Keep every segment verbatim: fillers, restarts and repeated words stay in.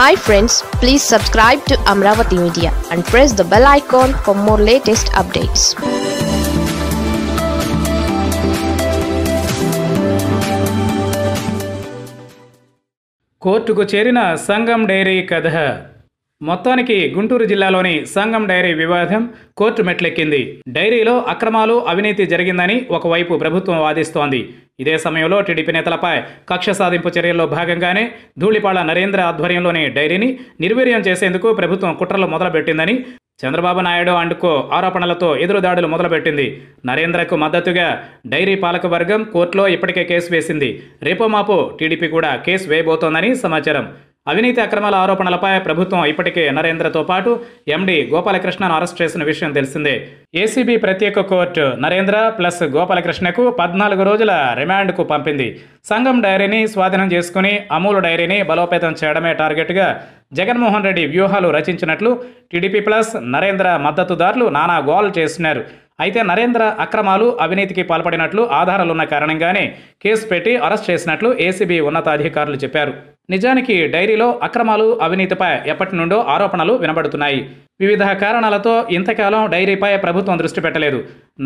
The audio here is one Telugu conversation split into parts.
Hi friends, please subscribe to Amravati Media and press the bell icon for more latest updates. కోర్టుకు చేరిన సంగం డైరీ కథ. మొత్తానికి గుంటూరు జిల్లాలోని సంగం డైరీ వివాదం కోర్టు మెట్లెక్కింది. డైరీలో అక్రమాలు అవినీతి జరిగిందని ఒకవైపు ప్రభుత్వం వాదిస్తోంది. ఇదే సమయంలో టీడీపీ నేతలపై కక్ష సాధింపు చర్యల్లో భాగంగానే ధూళిపాళ నరేంద్ర ఆధ్వర్యంలోని డైరీని నిర్వీర్యం చేసేందుకు ప్రభుత్వం కుట్రలు మొదలుపెట్టిందని చంద్రబాబు నాయుడు అంటూ ఆరోపణలతో ఎదురుదాడులు మొదలుపెట్టింది. నరేంద్రకు మద్దతుగా డైరీ పాలక వర్గం కోర్టులో ఇప్పటికే కేసు వేసింది. రేపో మాపో టీడీపీ కూడా కేసు వేయబోతోందని సమాచారం. అవినీతి అక్రమాల ఆరోపణలపై ప్రభుత్వం ఇప్పటికే నరేంద్రతో పాటు ఎండీ గోపాలకృష్ణను అరెస్ట్ చేసిన విషయం తెలిసిందే. ఏసీబీ ప్రత్యేక కోర్టు నరేంద్ర ప్లస్ గోపాలకృష్ణకు పద్నాలుగు రోజుల రిమాండ్కు పంపింది. సంగం డైరీని స్వాధీనం చేసుకుని అమూల్ డైరీని బలోపేతం చేయడమే టార్గెట్గా జగన్మోహన్ రెడ్డి వ్యూహాలు రచించినట్లు టీడీపీ ప్లస్ నరేంద్ర మద్దతుదారులు నానా గోల్ చేస్తున్నారు. అయితే నరేంద్ర అక్రమాలు అవినీతికి పాల్పడినట్లు ఆధారాలున్న కారణంగానే కేసు పెట్టి అరెస్ట్ చేసినట్లు ఏసీబీ ఉన్నతాధికారులు చెప్పారు. నిజానికి డైరీలో అక్రమాలు అవినీతిపై ఎప్పటి నుండో ఆరోపణలు వినబడుతున్నాయి. వివిధ కారణాలతో ఇంతకాలం డైరీపై ప్రభుత్వం దృష్టి పెట్టలేదు.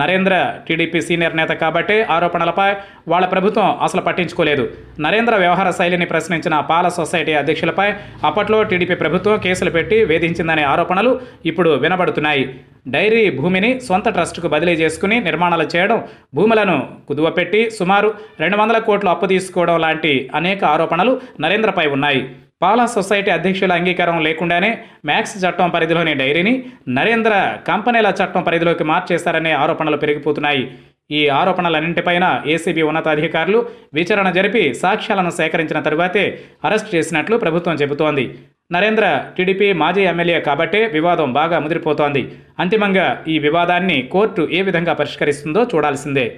నరేంద్ర టీడీపీ సీనియర్ నేత కాబట్టి ఆరోపణలపై వాళ్ళ ప్రభుత్వం అసలు పట్టించుకోలేదు. నరేంద్ర వ్యవహార శైలిని ప్రశ్నించిన పాల సొసైటీ అధ్యక్షులపై అప్పట్లో టీడీపీ ప్రభుత్వం కేసులు పెట్టి వేధించిందనే ఆరోపణలు ఇప్పుడు వినబడుతున్నాయి. డైరీ భూమిని సొంత ట్రస్టుకు బదిలీ చేసుకుని నిర్మాణాలు చేయడం, భూములను కుదువపెట్టి సుమారు రెండు వందల కోట్లు అప్పు తీసుకోవడం లాంటి అనేక ఆరోపణలు నరేంద్రపై ఉన్నాయి. పాల సొసైటీ అధ్యక్షుల అంగీకారం లేకుండానే మ్యాక్స్ చట్టం పరిధిలోని డైరీని నరేంద్ర కంపెనీల చట్టం పరిధిలోకి మార్చేశారనే ఆరోపణలు పెరిగిపోతున్నాయి. ఈ ఆరోపణలన్నింటిపైన ఏసీబీ ఉన్నతాధికారులు విచారణ జరిపి సాక్ష్యాలను సేకరించిన తరువాతే అరెస్ట్ చేసినట్లు ప్రభుత్వం చెబుతోంది. నరేంద్ర టీడీపీ మాజీ ఎమ్మెల్యే కాబట్టే వివాదం బాగా ముదిరిపోతోంది. అంతిమంగా ఈ వివాదాన్ని కోర్టు ఏ విధంగా పరిష్కరిస్తుందో చూడాల్సిందే.